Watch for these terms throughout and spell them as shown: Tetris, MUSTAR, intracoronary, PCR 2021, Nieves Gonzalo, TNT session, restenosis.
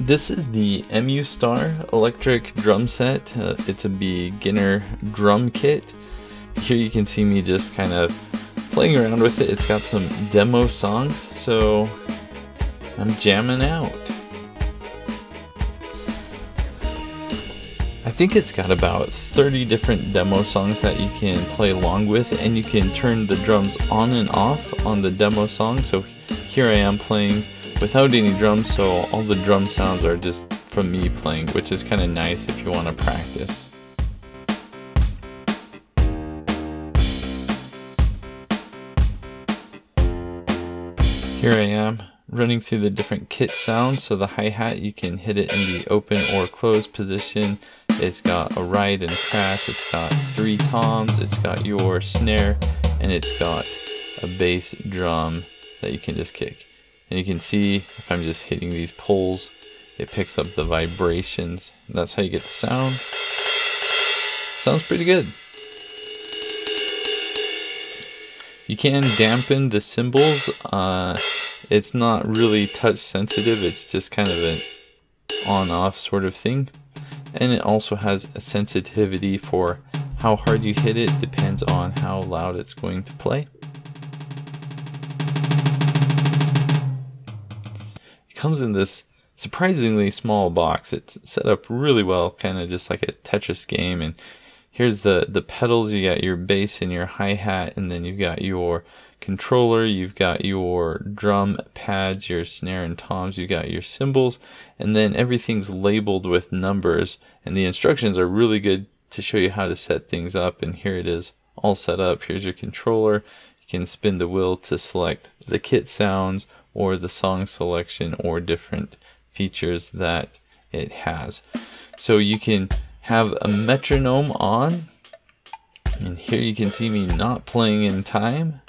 This is the MUSTAR electric drum set. It's a beginner drum kit. Here you can see me just kind of playing around with it. It's got some demo songs, so I'm jamming out. I think it's got about 30 different demo songs that you can play along with, and you can turn the drums on and off on the demo song. So here I am playing without any drums, so all the drum sounds are just from me playing, which is kind of nice if you want to practice. Here I am running through the different kit sounds. So the hi-hat, you can hit it in the open or closed position. It's got a ride and crash, it's got three toms, it's got your snare, and it's got a bass drum that you can just kick. And you can see if I'm just hitting these poles, it picks up the vibrations. That's how you get the sound. Sounds pretty good. You can dampen the cymbals. It's not really touch sensitive. It's just kind of an on-off sort of thing. And it also has a sensitivity for how hard you hit it. Depends on how loud it's going to play. Comes in this surprisingly small box. It's set up really well, kind of just like a Tetris game. And here's the pedals. You got your bass and your hi-hat, and then you've got your controller, you've got your drum pads, your snare and toms, you got your cymbals, and then everything's labeled with numbers. And the instructions are really good to show you how to set things up. And here it is all set up. Here's your controller. You can spin the wheel to select the kit sounds or the song selection or different features that it has. So you can have a metronome on, and here you can see me not playing in time.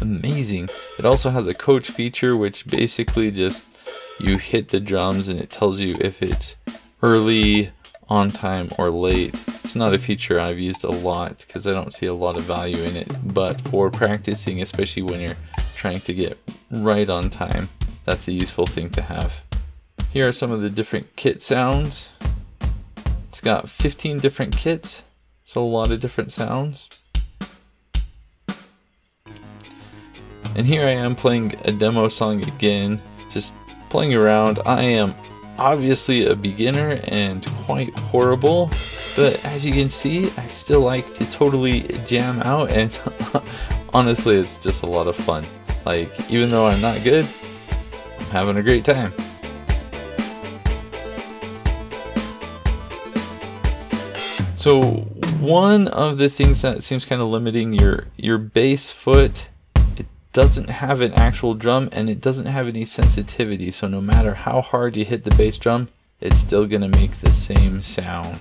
Amazing. It also has a coach feature, which basically just you hit the drums and it tells you if it's early, on time, or late. It's not a feature I've used a lot because I don't see a lot of value in it, but for practicing, especially when you're trying to get right on time, that's a useful thing to have. Here are some of the different kit sounds. It's got 15 different kits, so a lot of different sounds. And here I am playing a demo song again, just playing around. I am obviously a beginner and quite horrible, but as you can see, I still like to totally jam out, and honestly, it's just a lot of fun. Like, even though I'm not good, I'm having a great time. So one of the things that seems kind of limiting, your bass foot, it doesn't have an actual drum and it doesn't have any sensitivity. So no matter how hard you hit the bass drum, it's still gonna make the same sound.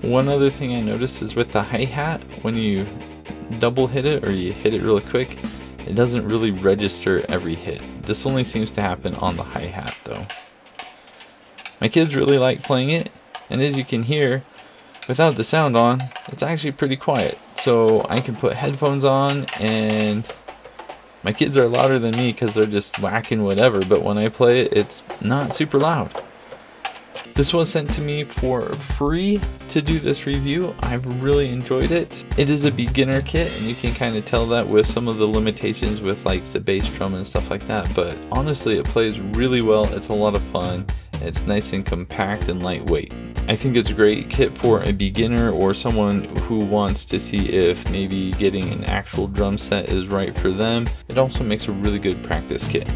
One other thing I noticed is with the hi-hat, when you double hit it or you hit it really quick, it doesn't really register every hit. This only seems to happen on the hi-hat though. My kids really like playing it, and as you can hear, without the sound on, it's actually pretty quiet. So I can put headphones on, and my kids are louder than me because they're just whacking whatever, but when I play it, it's not super loud. This was sent to me for free to do this review. I've really enjoyed it. It is a beginner kit, and you can kind of tell that with some of the limitations with like the bass drum and stuff like that. But honestly, it plays really well. It's a lot of fun. It's nice and compact and lightweight. I think it's a great kit for a beginner or someone who wants to see if maybe getting an actual drum set is right for them. It also makes a really good practice kit.